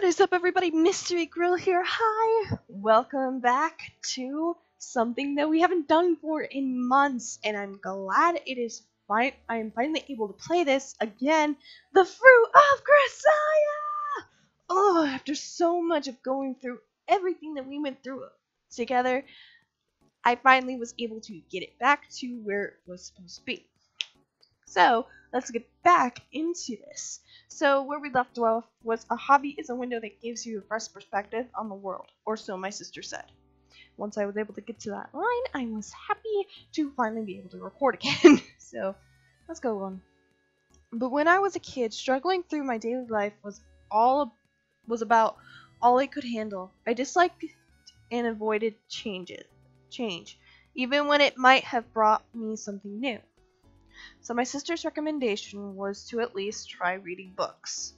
What is up, everybody? Mystery Gril here. Hi! Welcome back to something that we haven't done for in months, and I'm glad it is fine. I am finally able to play this again. The Fruit of Grisaia! Oh, after so much of going through everything that we went through together, I finally was able to get it back to where it was supposed to be. So, let's get back into this. So where we left off was a hobby is a window that gives you a fresh perspective on the world, or so my sister said. Once I was able to get to that line, I was happy to finally be able to record again. So let's go on. But when I was a kid, struggling through my daily life was about all I could handle. I disliked and avoided change, even when it might have brought me something new. So my sister's recommendation was to at least try reading books.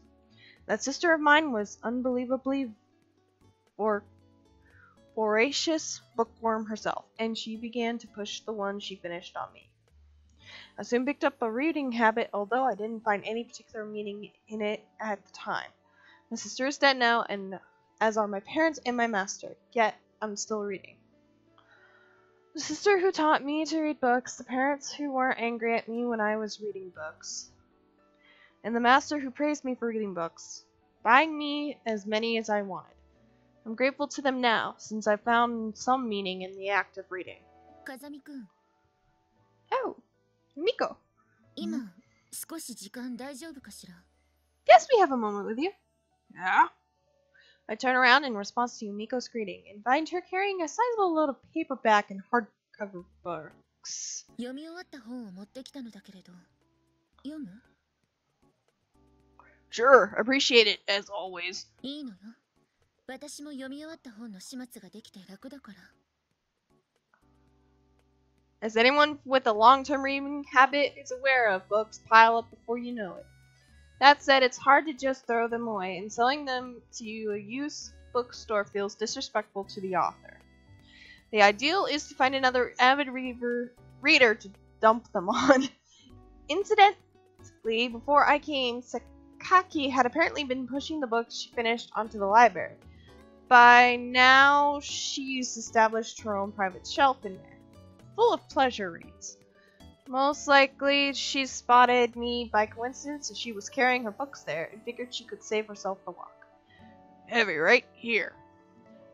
That sister of mine was unbelievably voracious bookworm herself, and she began to push the one she finished on me. I soon picked up a reading habit, although I didn't find any particular meaning in it at the time. My sister is dead now, and as are my parents and my master, yet I'm still reading. The sister who taught me to read books, the parents who weren't angry at me when I was reading books, and the master who praised me for reading books, buying me as many as I wanted. I'm grateful to them now, since I found some meaning in the act of reading. Kazami-kun. Oh, Miko. Yes, we have a moment with you. Yeah? I turn around in response to Yumiko's greeting and find her carrying a sizable load of paperback and hardcover books. Sure, appreciate it as always. As anyone with a long-term reading habit is aware of, books pile up before you know it. That said, it's hard to just throw them away, and selling them to a used bookstore feels disrespectful to the author. The ideal is to find another avid reader to dump them on. Incidentally, before I came, Sakaki had apparently been pushing the books she finished onto the library. By now, she's established her own private shelf in there, full of pleasure reads. Most likely, she spotted me by coincidence as she was carrying her books there and figured she could save herself the walk. Heavy right here.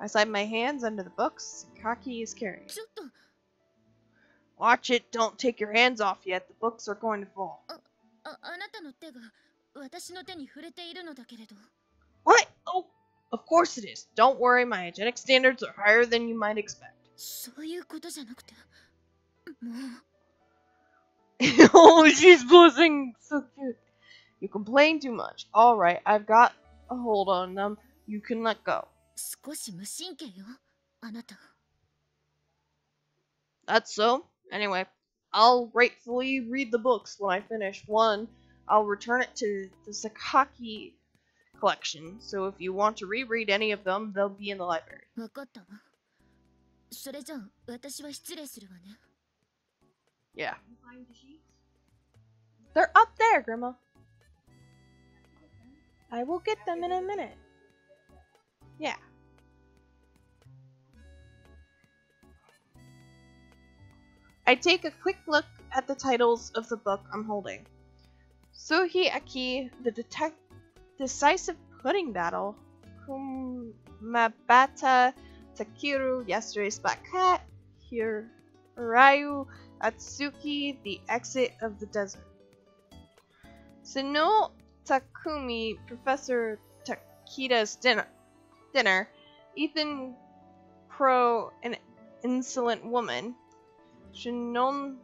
I slide my hands under the books Kaki is carrying. Watch it, don't take your hands off yet. The books are going to fall. What? Oh, of course it is. Don't worry, my hygienic standards are higher than you might expect. Oh, she's blushing, so cute. You complain too much. All right, I've got a hold on them. You can let go. That's so. Anyway, I'll gratefully read the books when I finish one. I'll return it to the Sakaki collection. So if you want to reread any of them, they'll be in the library. Yeah. They're up there, Grandma. I will get them in a minute. Yeah. I take a quick look at the titles of the book I'm holding. Suhi Aki, The Decisive Pudding Battle, Kumabata Takiru, Yesterday's Black Cat, Hirayu Atsuki, The Exit of the Desert. Sano Takumi, Professor Takeda's Dinner. Ethan Pro, An Insolent Woman. Shinonome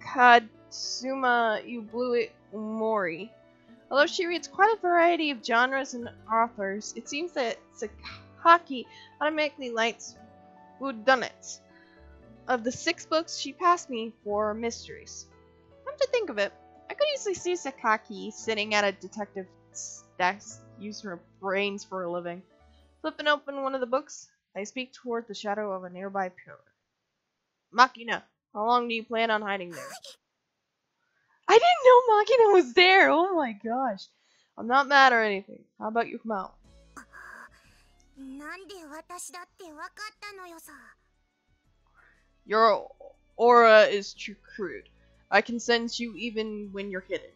Katsuma, You Blew It, Umori. Although she reads quite a variety of genres and authors, it seems that Sakaki automatically likes whodunits. Of the 6 books she passed me for mysteries. Come to think of it, I could easily see Sakaki sitting at a detective's desk using her brains for a living. Flipping open one of the books, I speak toward the shadow of a nearby pillar. Makina, how long do you plan on hiding there? I didn't know Makina was there! Oh my gosh. I'm not mad or anything. How about you come out? Your aura is too crude. I can sense you even when you're hidden.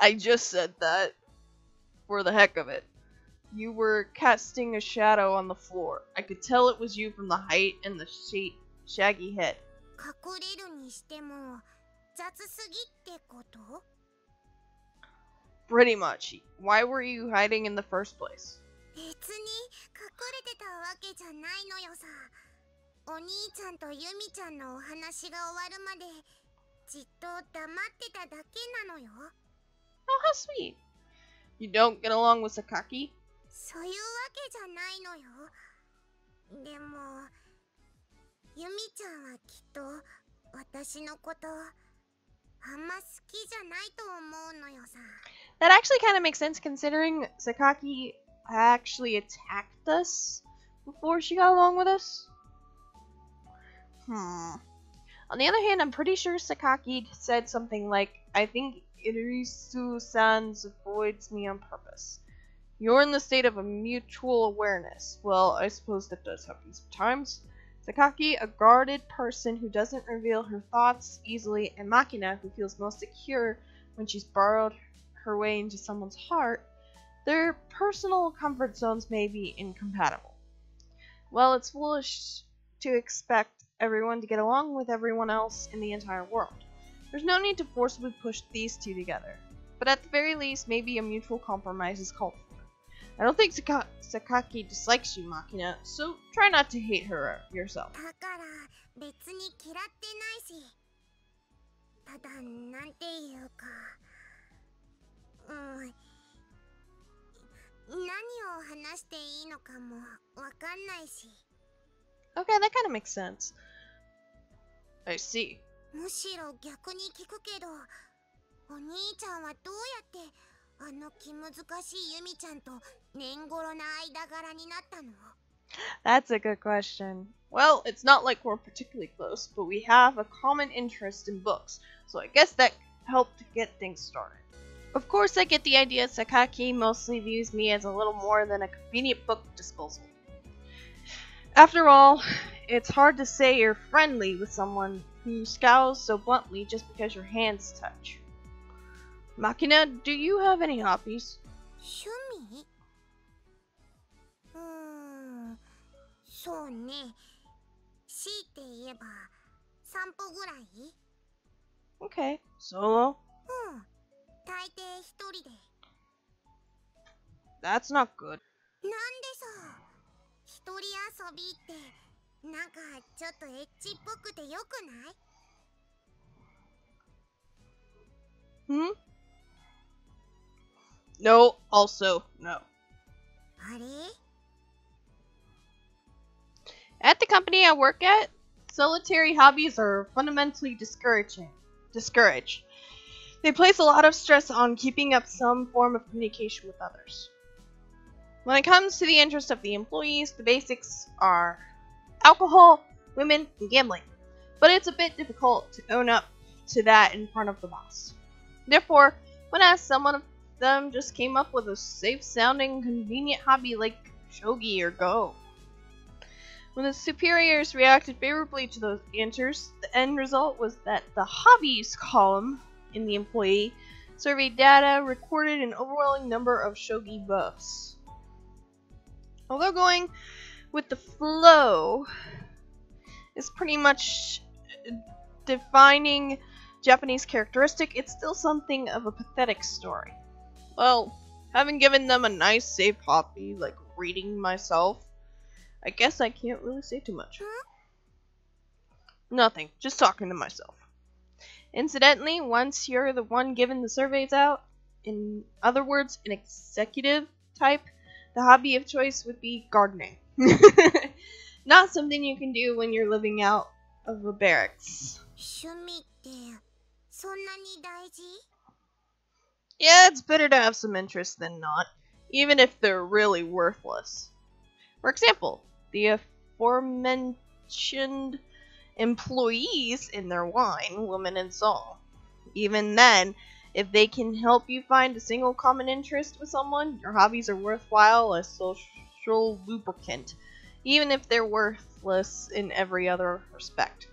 I just said that for the heck of it. You were casting a shadow on the floor. I could tell it was you from the height and the shaggy head. Pretty much. Why were you hiding in the first place? Oh, how sweet. You don't get along with Sakaki? That actually kind of makes sense considering Sakaki actually attacked us before she got along with us. On the other hand, I'm pretty sure Sakaki said something like, I think Irisu-san avoids me on purpose. You're in the state of a mutual awareness. Well, I suppose that does happen sometimes. Sakaki, a guarded person who doesn't reveal her thoughts easily, and Makina, who feels most secure when she's burrowed her way into someone's heart, their personal comfort zones may be incompatible. Well, it's foolish to expect everyone to get along with everyone else in the entire world. There's no need to forcibly push these two together, but at the very least, maybe a mutual compromise is called for. I don't think Sakaki dislikes you, Makina, so try not to hate her yourself. Okay, that kind of makes sense. I see. That's a good question. Well, it's not like we're particularly close, but we have a common interest in books, so I guess that helped get things started. Of course, I get the idea Sakaki mostly views me as a little more than a convenient book disposal. After all, it's hard to say you're friendly with someone who scowls so bluntly just because your hands touch. Makina, do you have any hobbies? Okay, solo? That's not good. No, also, no. At the company I work at, solitary hobbies are fundamentally discouraged. They place a lot of stress on keeping up some form of communication with others. When it comes to the interest of the employees, the basics are alcohol, women, and gambling. But it's a bit difficult to own up to that in front of the boss. Therefore, when asked, someone of them just came up with a safe-sounding, convenient hobby like shogi or go. When the superiors reacted favorably to those answers, the end result was that the hobbies column in the employee survey data recorded an overwhelming number of shogi buffs. Although going with the flow is pretty much defining Japanese characteristic, it's still something of a pathetic story. Well, having given them a nice safe hobby like reading myself, I guess I can't really say too much. Nothing, just talking to myself. Incidentally, once you're the one giving the surveys out, in other words, an executive type, the hobby of choice would be gardening. Not something you can do when you're living out of a barracks. Yeah, it's better to have some interest than not, even if they're really worthless. For example, the aforementioned employees in their wine, women and soul. Even then, if they can help you find a single common interest with someone, your hobbies are worthwhile as social lubricant, even if they're worthless in every other respect.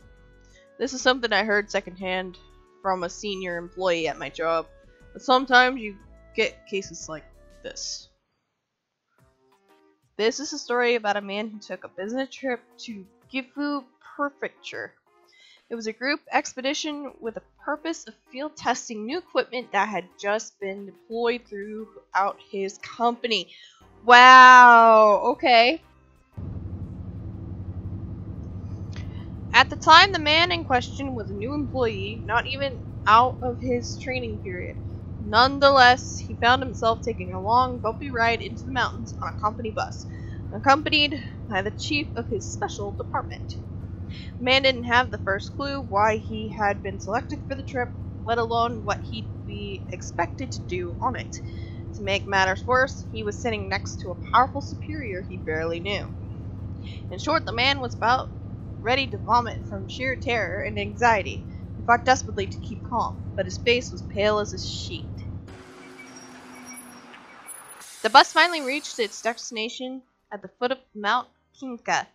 This is something I heard secondhand from a senior employee at my job, but sometimes you get cases like this. This is a story about a man who took a business trip to Gifu Prefecture. It was a group expedition with a purpose of field testing new equipment that had just been deployed throughout his company. Wow, okay. At the time, the man in question was a new employee, not even out of his training period. Nonetheless, he found himself taking a long, bumpy ride into the mountains on a company bus, accompanied by the chief of his special department. The man didn't have the first clue why he had been selected for the trip, let alone what he'd be expected to do on it. To make matters worse, he was sitting next to a powerful superior he barely knew. In short, the man was about ready to vomit from sheer terror and anxiety. He fought desperately to keep calm, but his face was pale as a sheet. The bus finally reached its destination at the foot of Mount Kinka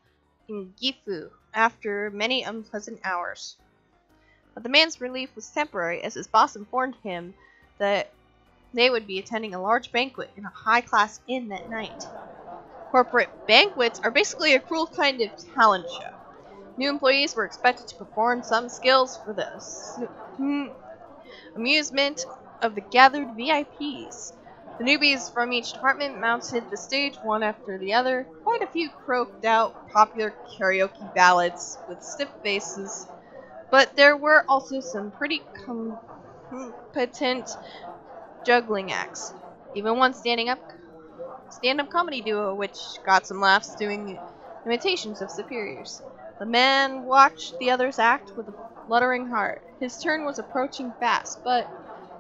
in Gifu after many unpleasant hours. But the man's relief was temporary, as his boss informed him that they would be attending a large banquet in a high-class inn that night. Corporate banquets are basically a cruel kind of talent show. New employees were expected to perform some skills for the amusement of the gathered VIPs. The newbies from each department mounted the stage one after the other. Quite a few croaked out popular karaoke ballads with stiff faces, but there were also some pretty competent juggling acts. Even one stand-up comedy duo, which got some laughs doing imitations of superiors. The man watched the others act with a fluttering heart. His turn was approaching fast, but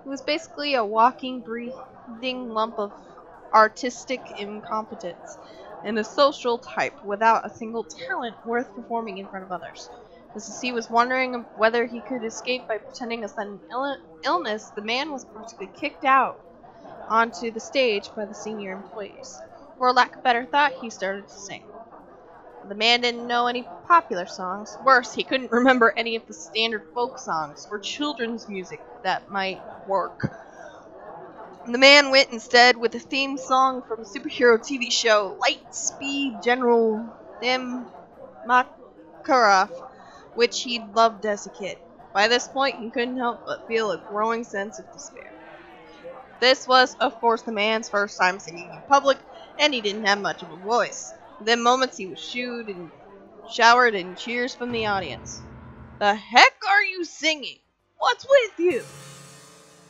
it was basically a walking, breathing lump of artistic incompetence and a social type without a single talent worth performing in front of others. Just as he was wondering whether he could escape by pretending a sudden illness, the man was practically kicked out onto the stage by the senior employees. For lack of better thought, he started to sing. The man didn't know any popular songs. Worse, he couldn't remember any of the standard folk songs or children's music that might work. The man went instead with a theme song from a superhero TV show, Lightspeed General Amakarov, which he'd loved as a kid. By this point, he couldn't help but feel a growing sense of despair. This was, of course, the man's first time singing in public, and he didn't have much of a voice. Within moments, he was showered in cheers from the audience. "The heck are you singing? What's with you?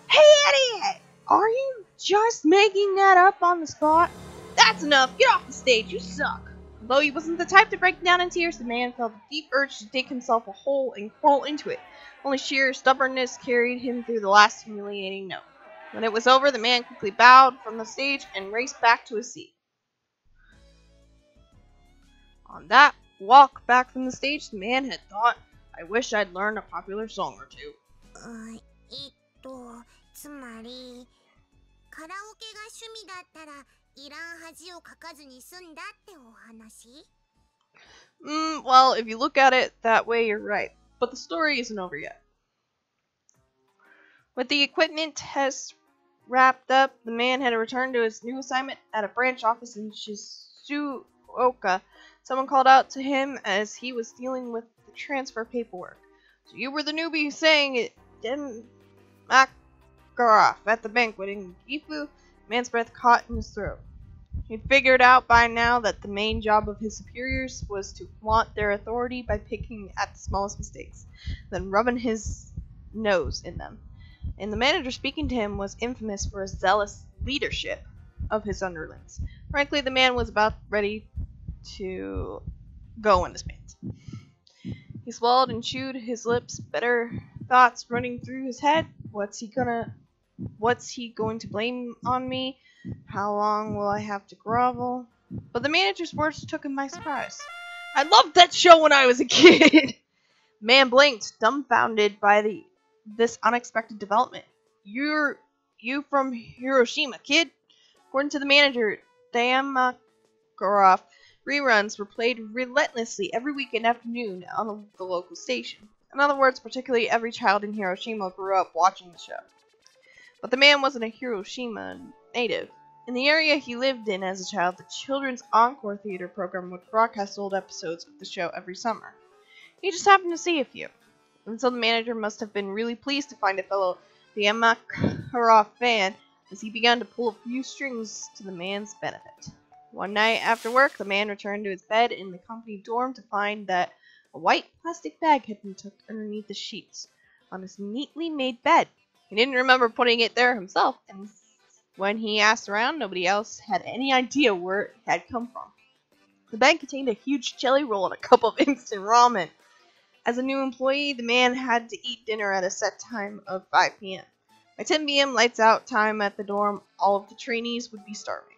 Hey, idiot! Are you just making that up on the spot? That's enough! Get off the stage! You suck!" Although he wasn't the type to break down in tears, the man felt a deep urge to dig himself a hole and crawl into it. Only sheer stubbornness carried him through the last humiliating note. When it was over, the man quickly bowed from the stage and raced back to his seat. On that walk back from the stage, the man had thought, "I wish I'd learned a popular song or two." Well, if you look at it that way, you're right. But the story isn't over yet. With the equipment test wrapped up, the man had returned to his new assignment at a branch office in Shizuoka. Someone called out to him as he was dealing with the transfer paperwork. "So you were the newbie who sang it didn't Makarov at the banquet in Gifu." Man's breath caught in his throat. He'd figured out by now that the main job of his superiors was to flaunt their authority by picking at the smallest mistakes, then rubbing his nose in them. And the manager speaking to him was infamous for his zealous leadership of his underlings. Frankly, the man was about ready to go in his pants. He swallowed and chewed his lips, bitter thoughts running through his head. What's he going to blame on me? How long will I have to grovel? But the manager's words took him by surprise. "I loved that show when I was a kid." Man blinked, dumbfounded by this unexpected development. You from Hiroshima, kid? According to the manager, Amakarov, reruns were played relentlessly every weekend afternoon on the local station. In other words, particularly every child in Hiroshima grew up watching the show. But the man wasn't a Hiroshima native. In the area he lived in as a child, the Children's Encore Theater program would broadcast old episodes of the show every summer. He just happened to see a few. And so the manager must have been really pleased to find a fellow Amakarov fan as he began to pull a few strings to the man's benefit. One night after work, the man returned to his bed in the company dorm to find that a white plastic bag had been tucked underneath the sheets on his neatly made bed. He didn't remember putting it there himself, and when he asked around, nobody else had any idea where it had come from. The bag contained a huge jelly roll and a cup of instant ramen. As a new employee, the man had to eat dinner at a set time of 5 p.m. By 10 p.m. lights out time at the dorm, all of the trainees would be starving.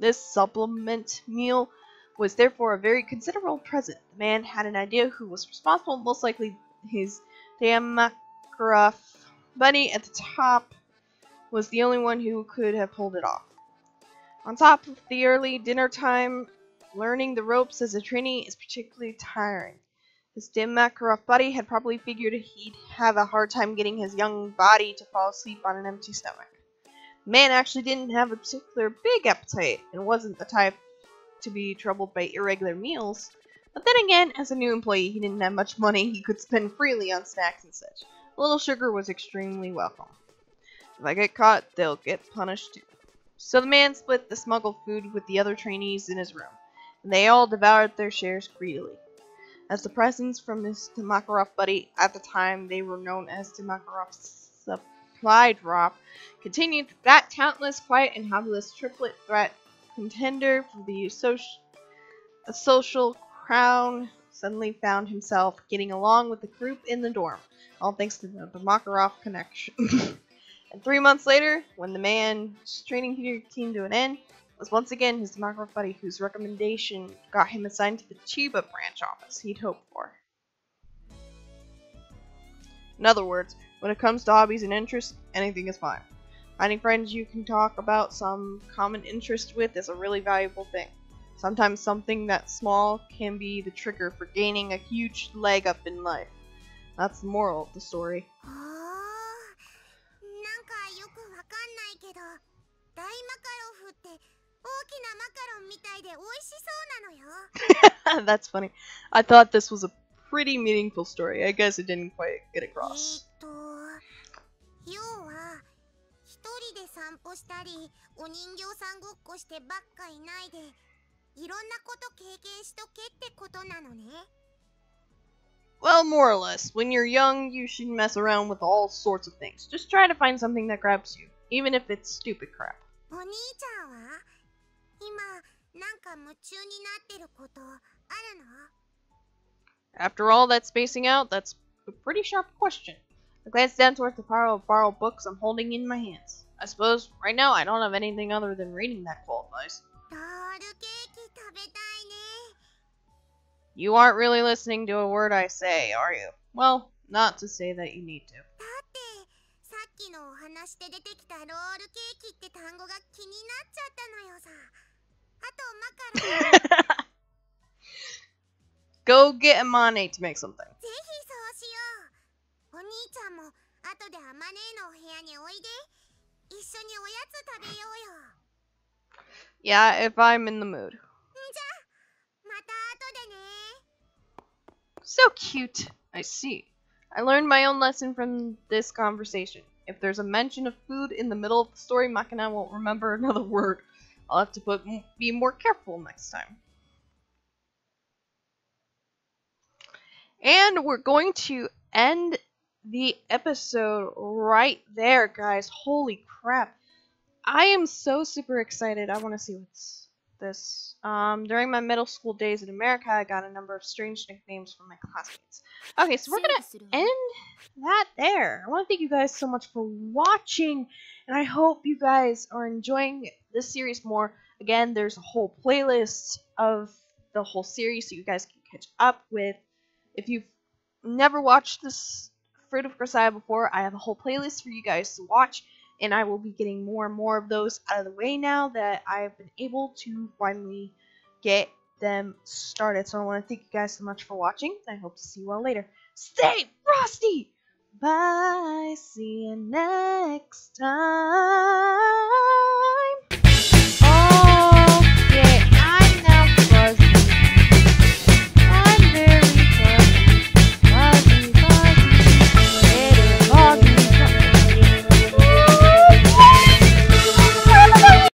This supplement meal was therefore a very considerable present. The man had an idea who was responsible, most likely his Amakarov buddy at the top was the only one who could have pulled it off. On top of the early dinner time, learning the ropes as a trainee is particularly tiring. His Amakarov buddy had probably figured he'd have a hard time getting his young body to fall asleep on an empty stomach. The man actually didn't have a particular big appetite and wasn't the type to be troubled by irregular meals, but then again, as a new employee, he didn't have much money he could spend freely on snacks and such. A little sugar was extremely welcome. If I get caught, they'll get punished too. So the man split the smuggled food with the other trainees in his room, and they all devoured their shares greedily. As the presents from his Amakarov buddy, at the time they were known as Amakarov's supply drop, continued that countless, quiet, and hobbleless triplet threat contender for the social crown suddenly found himself getting along with the group in the dorm, all thanks to the Amakarov connection. And 3 months later, when the man's training here came to an end, it was once again his Amakarov buddy whose recommendation got him assigned to the Chiba branch office he'd hoped for. In other words, when it comes to hobbies and interests, anything is fine. Finding friends you can talk about some common interest with is a really valuable thing. Sometimes something that small can be the trigger for gaining a huge leg up in life. That's the moral of the story. That's funny. I thought this was a pretty meaningful story. I guess it didn't quite get across. Well, more or less, when you're young, you should mess around with all sorts of things. Just try to find something that grabs you, even if it's stupid crap. After all that spacing out, that's a pretty sharp question. I glance down towards the pile of borrowed books I'm holding in my hands. I suppose, right now, I don't have anything other than reading that qualifies. You aren't really listening to a word I say, are you? Well, not to say that you need to. Go get Amane to make something. Yeah, if I'm in the mood. So cute. I see. I learned my own lesson from this conversation. If there's a mention of food in the middle of the story, Makina won't remember another word. I'll have to be more careful next time. And we're going to end the episode right there, guys. Holy crap. I am so super excited. I want to see what's this. During my middle school days in America, I got a number of strange nicknames from my classmates. Okay, so we're going to end that there. I want to thank you guys so much for watching, and I hope you guys are enjoying this series more. Again, there's a whole playlist of the whole series so you guys can catch up with. If you've never watched this Fruit of Grisaia before, I have a whole playlist for you guys to watch, and I will be getting more and more of those out of the way now that I've been able to finally get them started. So I want to thank you guys so much for watching, and I hope to see you all later. Stay frosty! Bye! See you next time!